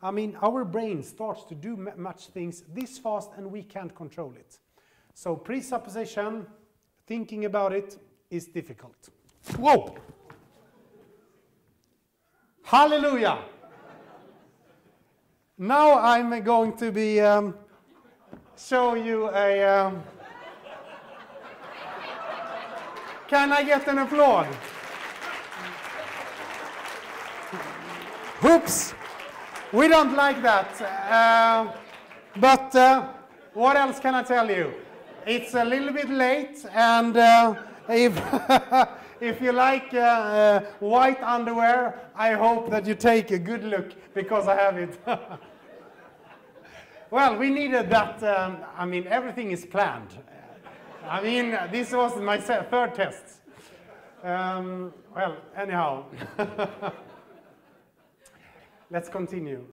I mean, our brain starts to do much things this fast and we can't control it. So presupposition, thinking about it, is difficult. Whoa! Hallelujah! Now I'm going to be showing you a... Can I get an applaud? Oops! We don't like that. But what else can I tell you? It's a little bit late, and if you like white underwear, I hope that you take a good look, because I have it. Well, we needed that. I mean, everything is planned. I mean, this was my third test. Well, anyhow. Let's continue.